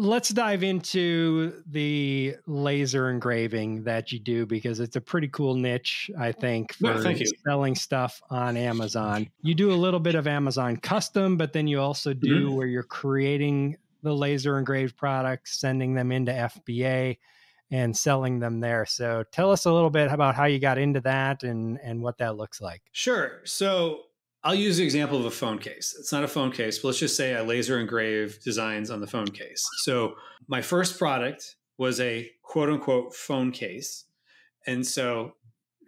Let's dive into the laser engraving that you do, because it's a pretty cool niche, I think, for selling stuff on Amazon. You do a little bit of Amazon Custom, but then you also do where you're creating the laser engraved products, sending them into FBA and selling them there. So tell us a little bit about how you got into that and what that looks like. Sure. So I'll use the example of a phone case. It's not a phone case, but let's just say I laser engrave designs on the phone case. So my first product was a quote unquote phone case. And so,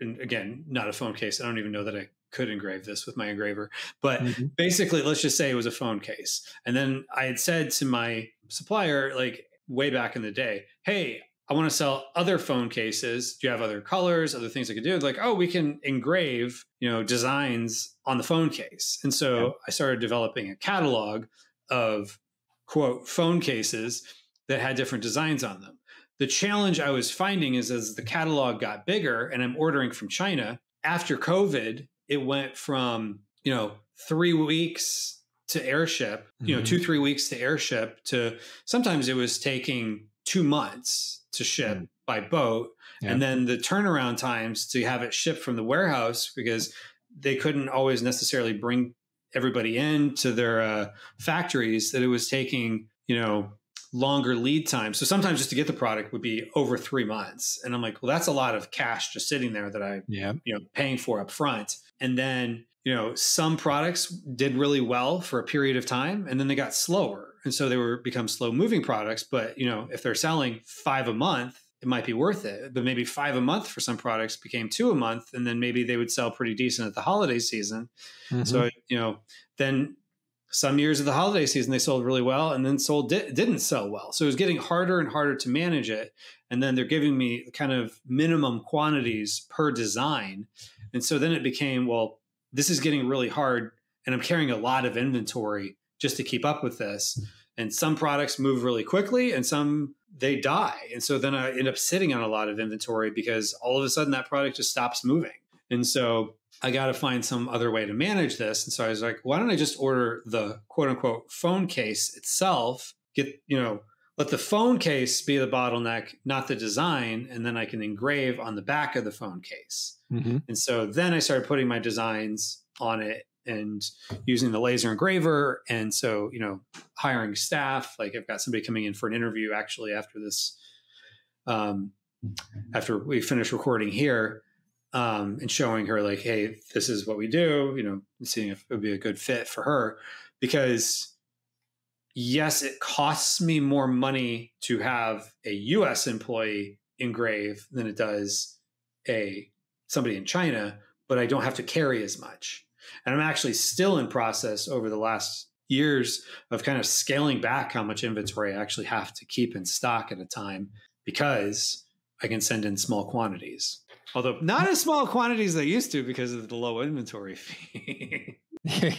and again, not a phone case. I don't even know that I could engrave this with my engraver, but basically let's just say it was a phone case. And then I had said to my supplier, like way back in the day, hey, I want to sell other phone cases. Do you have other colors, other things I could do? Like, oh, we can engrave, you know, designs on the phone case. And so I started developing a catalog of quote phone cases that had different designs on them. The challenge I was finding is as the catalog got bigger and I'm ordering from China, after COVID, it went from, you know, 3 weeks to airship, you know, 2-3 weeks to airship to sometimes it was taking 2 months to ship by boat. And then the turnaround times to have it shipped from the warehouse, because they couldn't always necessarily bring everybody in to their factories, that it was taking, you know, longer lead time. So sometimes just to get the product would be over 3 months. And I'm like, well, that's a lot of cash just sitting there that I, you know, paying for up front. And then, you know, some products did really well for a period of time and then they got slower. And so they were become slow moving products, but you know, if they're selling 5 a month, it might be worth it, but maybe 5 a month for some products became 2 a month. And then maybe they would sell pretty decent at the holiday season. So, you know, then some years of the holiday season, they sold really well and then didn't sell well. So it was getting harder and harder to manage it. And then they're giving me kind of minimum quantities per design. And so then it became, well, this is getting really hard and I'm carrying a lot of inventory just to keep up with this. And some products move really quickly and some they die. And so then I end up sitting on a lot of inventory because all of a sudden that product just stops moving. And so I got to find some other way to manage this. And so I was like, why don't I just order the quote unquote phone case itself, get, you know, let the phone case be the bottleneck, not the design. And then I can engrave on the back of the phone case. And so then I started putting my designs on it and using the laser engraver. And so, you know, hiring staff, like I've got somebody coming in for an interview actually after this, after we finish recording here, and showing her like, hey, this is what we do, you know, and seeing if it would be a good fit for her, because yes, it costs me more money to have a US employee engrave than it does somebody in China, but I don't have to carry as much. And I'm actually still in process over the last years of kind of scaling back how much inventory I actually have to keep in stock at a time, because I can send in small quantities, although not as small quantities as I used to because of the low inventory fee.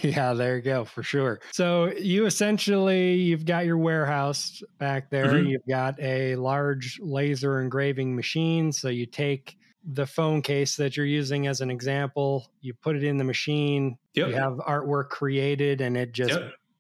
Yeah, there you go. For sure. So you essentially, you've got your warehouse back there. You've got a large laser engraving machine. So you take the phone case that you're using as an example, you put it in the machine, you have artwork created, and it just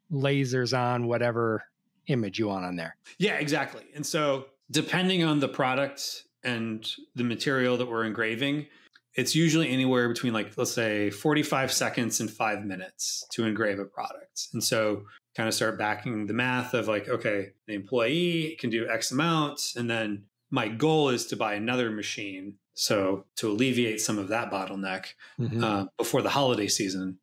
lasers on whatever image you want on there. Yeah, exactly. And so depending on the product and the material that we're engraving, it's usually anywhere between like, let's say 45 seconds and 5 minutes to engrave a product. And so kind of start backing the math of like, okay, the employee can do X amount. And then my goal is to buy another machine, so to alleviate some of that bottleneck before the holiday season,